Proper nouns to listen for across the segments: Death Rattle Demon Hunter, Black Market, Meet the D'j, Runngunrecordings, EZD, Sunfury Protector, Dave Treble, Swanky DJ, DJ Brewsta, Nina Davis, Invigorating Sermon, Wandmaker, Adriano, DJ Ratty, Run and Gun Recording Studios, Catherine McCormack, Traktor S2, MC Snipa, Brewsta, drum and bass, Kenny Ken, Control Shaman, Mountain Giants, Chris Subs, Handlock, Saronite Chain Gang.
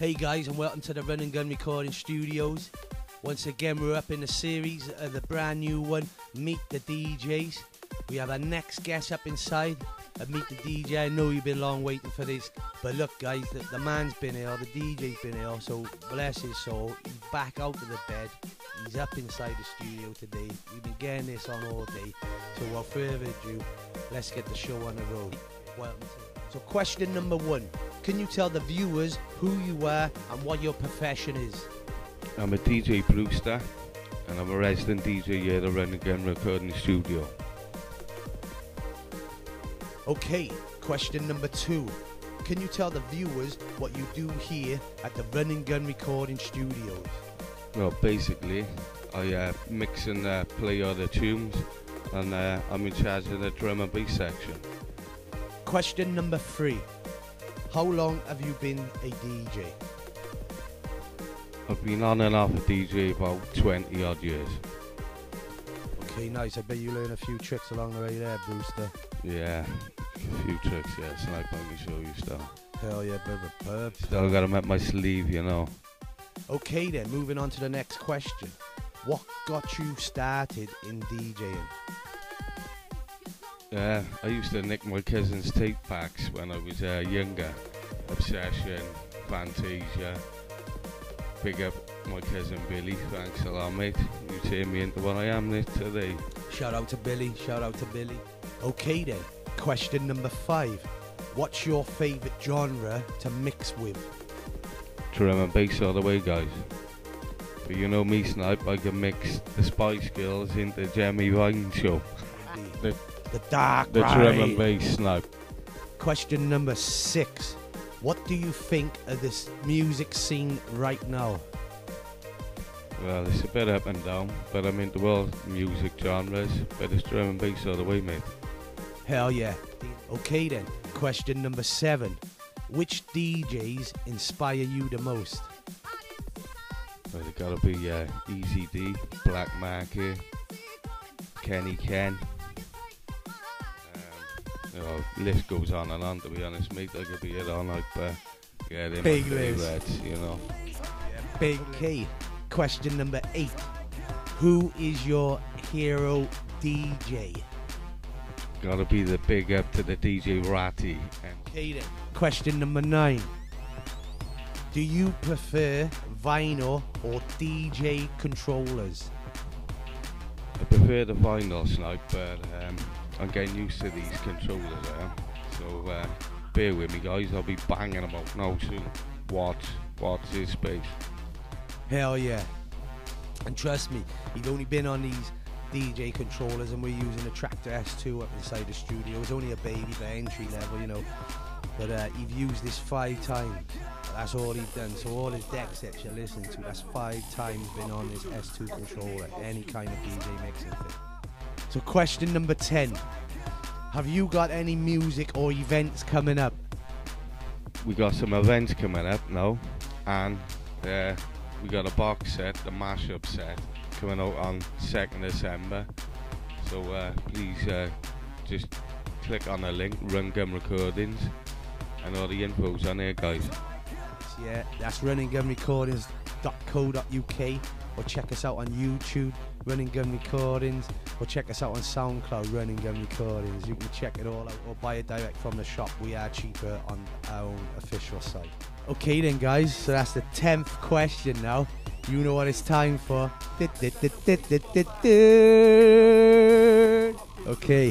Hey guys, and welcome to the Run and Gun Recording Studios. Once again, we're up in the series of the brand new one, Meet the DJs. We have our next guest up inside of Meet the DJ. I know you've been long waiting for this, but look guys, the man's been here, the DJ's been here, so bless his soul, he's back out of the bed. He's up inside the studio today. We've been getting this on all day. So without further ado, let's get the show on the road. Welcome to. So question number one, can you tell the viewers who you are and what your profession is? I'm a DJ Brewsta, and I'm a resident DJ here at the Run and Gun Recording Studio. Okay, question number two. Can you tell the viewers what you do here at the Run and Gun Recording Studios? Well, basically, I mix and play other tunes, and I'm in charge of the drum and bass section. Question number three. How long have you been a DJ? I've been on and off a DJ about 20 odd years. Okay, nice. I bet you learn a few tricks along the way there, Brewsta. Yeah, a few tricks, yeah. Snipe on me, show you stuff. Hell yeah, brother. Perps. Still got them at my sleeve, you know. Okay then, moving on to the next question. What got you started in DJing? I used to nick my cousin's tape packs when I was younger. Obsession, Fantasia. Big up my cousin Billy. Thanks a lot, mate. You turned me into what I am today. Shout out to Billy, shout out to Billy. Okay then, question number five. What's your favourite genre to mix with? Drum and bass all the way, guys. But you know me, Snipe, I can mix the Spice Girls into Jemmy Vine Show. The dark ride. The drum and bass, Snipe. Question number six. What do you think of this music scene right now? Well, it's a bit up and down, but I'm into all music genres, but it's drum and bass all the way, mate. Hell yeah. Okay then, question number seven. Which DJs inspire you the most? Well, they gotta be EZD, Black Market, Kenny Ken. List goes on and on, to be honest, mate. I could be here all night, but yeah, they're big favorites, you know. Yeah, big. Okay, question number eight. Who is your hero DJ? Gotta be the big up to the DJ Ratty. Okay then. Question number nine. Do you prefer vinyl or DJ controllers? I prefer the vinyl, Snipe, but I'm getting used to these controllers now. So bear with me, guys. I'll be banging them out now soon. Watch this space. Hell yeah. And trust me, you've only been on these DJ controllers, and we're using a Traktor S2 up inside the studio. It's only a baby, but entry level, you know. But he've used this 5 times. That's all he's done. So all his deck sets you listen to, that's 5 times been on his S2 controller, any kind of DJ mixing thing. So question number 10. Have you got any music or events coming up? We got some events coming up now, and we got a box set, the mashup set, coming out on 2nd December, so please just click on the link, Run Gun Recordings, and all the info's on there, guys. Yeah, that's runandgunrecordings.co.uk, or check us out on YouTube, Run and Gun Recordings, or check us out on SoundCloud, Run and Gun Recordings. You can check it all out, or buy it direct from the shop. We are cheaper on our own official site. Okay then, guys, so that's the 10th question now. You know what it's time for. Okay,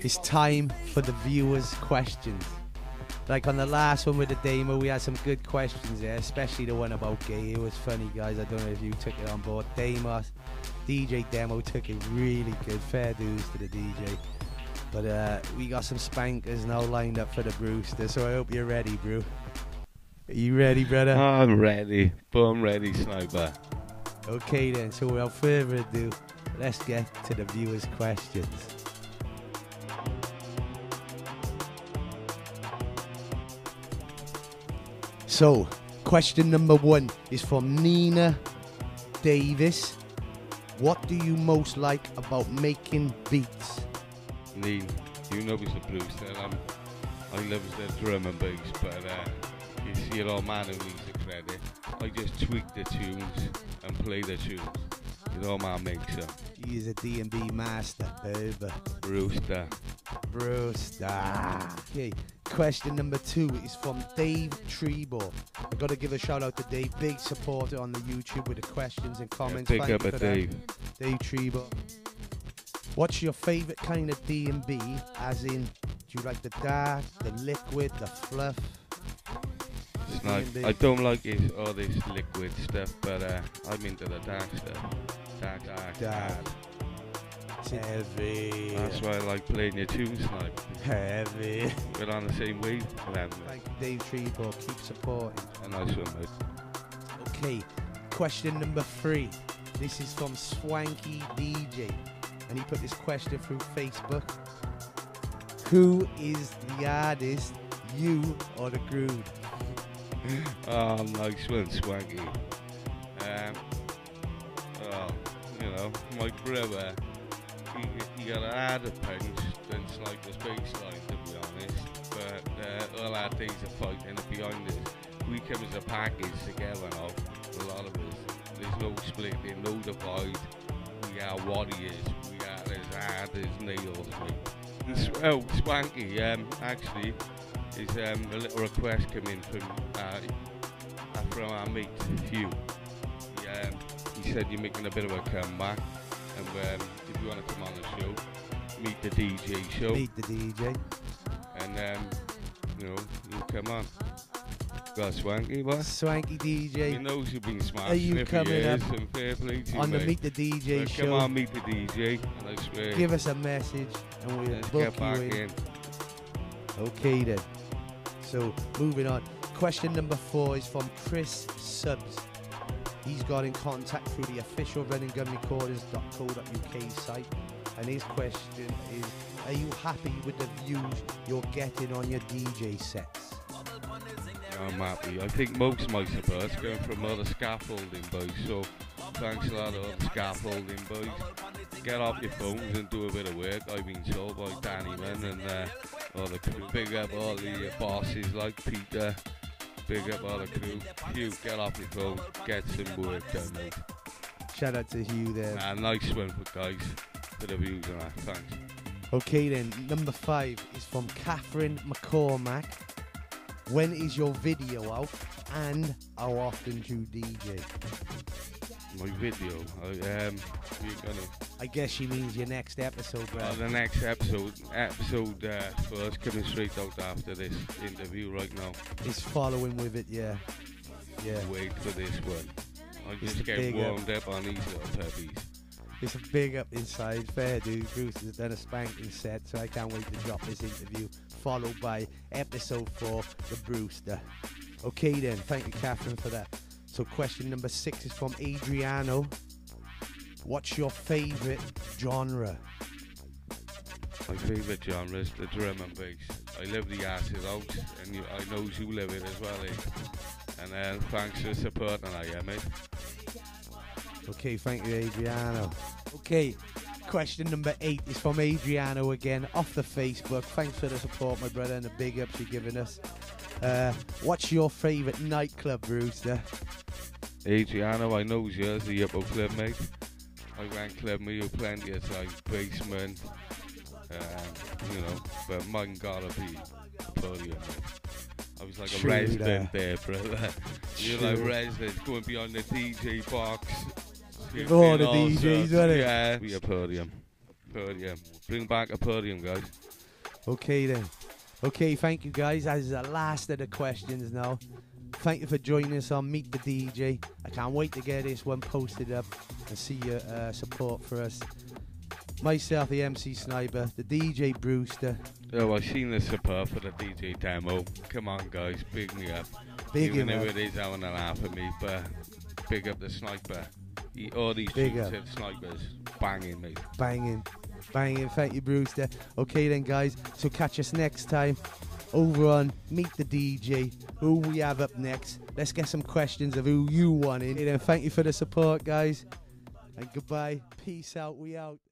it's time for the viewers' questions. Like on the last one with the demo, we had some good questions there, especially the one about gay. It was funny, guys. I don't know if you took it on board. Demos, DJ Demo took it really good. Fair dues to the DJ. But we got some spankers now lined up for the Brewsta, so I hope you're ready, Brew. Are you ready, brother? I'm ready. Boom, ready, Sniper. Okay then, so without further ado, let's get to the viewers' questions. So, question number 1 is from Nina Davis. What do you most like about making beats? Nina, you know it's a Brewsta. I love the drum and bass, but see a lot of man who needs the credit. I just tweak the tunes and play the tunes. It's all my mixer. He's a D&B master, baby. Brewsta. Okay, question number 2 is from Dave Treble. I got to give a shout out to Dave, big supporter on the YouTube with the questions and comments. Yeah, big up at Dave. Dave Treble. What's your favourite kind of D&B? As in, do you like the dark, the liquid, the fluff? I don't like all this liquid stuff, but I'm into the dark stuff. Dark. It's heavy. That's why I like playing your tunes, Snipe. Heavy. We're on the same wavelength. Thank you, Dave Treble. Keep supporting. A nice one, mate. Okay, question number 3. This is from Swanky DJ, and he put this question through Facebook. Who is the artist, you or the groove? Oh, nice one, Swaggy. Well, you know, my brother, he got a harder punch than Sniper's baseline, to be honest. But all our days of fighting behind us, we come as a package together now, a lot of us. There's no splitting, no divide. We are warriors. We are as hard as nails, mate. Oh, Swanky, actually, is a little request coming from our mate Hugh. He said you're making a bit of a comeback, and if you want to come on the show, meet the DJ show. Meet the DJ, and you know, you come on. Got Swanky, what? Swanky DJ. He knows you've been smashing. Are you coming up on the Meet the DJ show? Come on, Meet the DJ, and I swear. Give us a message, and we'll book you in. Okay then. So, moving on. Question number 4 is from Chris Subs. He's got in contact through the official runandgunrecorders.co.uk site. And his question is, are you happy with the views you're getting on your DJ sets? I'm happy. I think most of my support's going from all the scaffolding boys. So, thanks a lot to all the scaffolding boys. Get off your phones and do a bit of work. I've been told by Danny Man and all the crew. Big up all the bosses like Peter. Big up all the crew. Hugh, get off your phone. Get some work done, mate. Shout out to Hugh there. Nah, nice one for guys. For the views on that. Thanks. Okay then, number 5 is from Catherine McCormack. When is your video out and how often do you DJ? My video? I guess she means your next episode, bro. The next episode. For us coming straight out after this interview right now. It's following with it, yeah. Yeah. Wait for this one. I just get warmed up on these little puppies. It's a big up inside. Fair dude. Bruce has done a spanking set, so I can't wait to drop this interview, followed by episode 4, the Brewsta. Okay then, thank you, Catherine, for that. So question number 6 is from Adriano. What's your favourite genre? My favourite genre is the drum and bass. I love the acid house, and I know you love it as well, eh? And thanks for supporting mate. Okay, thank you, Adriano. Okay, question number 8 is from Adriano again, off the Facebook. Thanks for the support, my brother, and the big ups you're giving us. What's your favourite nightclub, Brewsta? Adriano, I know yours, the Yuppo Club, mate. I ran Club Meal plenty of times, basement, you know, but mine gotta be podium. I was like a resident there, brother. You're like resident, going beyond the DJ box. All the DJs, wasn't it? Yeah, be a podium. Podium. Bring back a podium, guys. Okay then. Okay, thank you guys. That is the last of the questions now. Thank you for joining us on Meet the DJ. I can't wait to get this one posted up and see your support for us. Myself, the MC Sniper, the DJ Brewsta. Oh, I've seen the support for the DJ demo. Come on, guys, big me up. Big him up. Even though it is hour and a half of me, but big up the Sniper. All these snipers, banging, mate. Banging, banging. Thank you, Brewsta. Okay then, guys. So catch us next time over on Meet the DJ. Who we have up next? Let's get some questions of who you want in. Hey then, thank you for the support, guys. And goodbye. Peace out. We out.